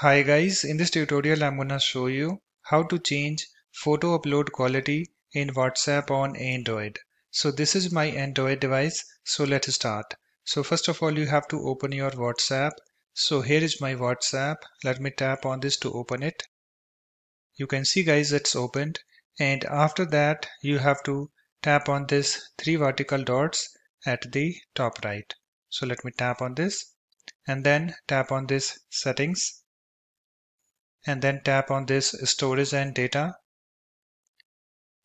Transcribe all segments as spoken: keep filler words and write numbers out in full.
Hi guys, in this tutorial I'm gonna show you how to change photo upload quality in WhatsApp on Android. So this is my Android device, so let's start. So first of all you have to open your WhatsApp. So here is my WhatsApp. Let me tap on this to open it. You can see guys it's opened, and after that you have to tap on this three vertical dots at the top right. So let me tap on this and then tap on this settings. And then tap on this storage and data,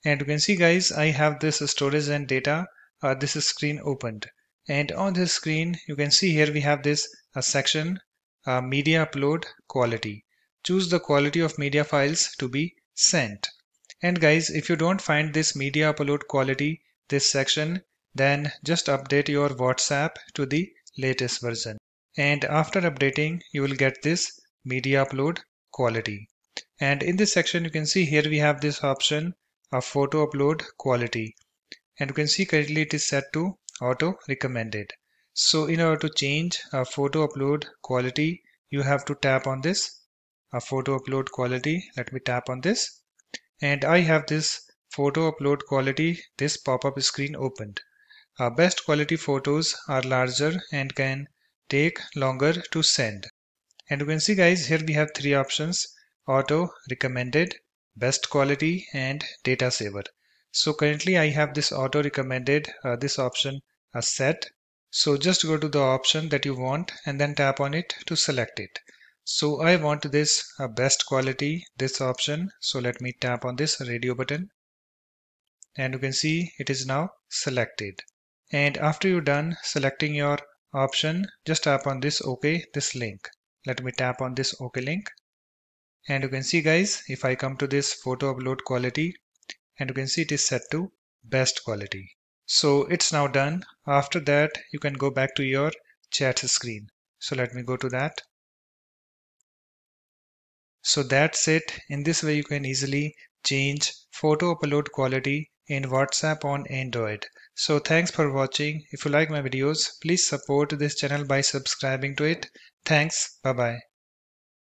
and you can see guys I have this storage and data uh, this screen opened, and on this screen you can see here we have this uh, section uh, media upload quality. Choose the quality of media files to be sent, and guys if you don't find this media upload quality this section, then just update your WhatsApp to the latest version, and after updating you will get this media upload quality. And in this section you can see here we have this option of photo upload quality, and you can see currently it is set to auto recommended. So in order to change a photo upload quality you have to tap on this a photo upload quality. Let me tap on this, and I have this photo upload quality this pop-up screen opened. Our best quality photos are larger and can take longer to send. And you can see guys here we have three options: auto recommended, best quality, and data saver. So currently I have this auto recommended uh, this option as set. So just go to the option that you want and then tap on it to select it. So I want this uh, best quality this option. So let me tap on this radio button, and you can see it is now selected. And after you're done selecting your option, just tap on this OK this link. Let me tap on this OK link, and you can see guys if I come to this photo upload quality, and you can see it is set to best quality. So it's now done. After that you can go back to your chat screen. So let me go to that. So that's it. In this way you can easily change photo upload quality in WhatsApp on Android. So thanks for watching. If you like my videos, please support this channel by subscribing to it. Thanks. Bye bye.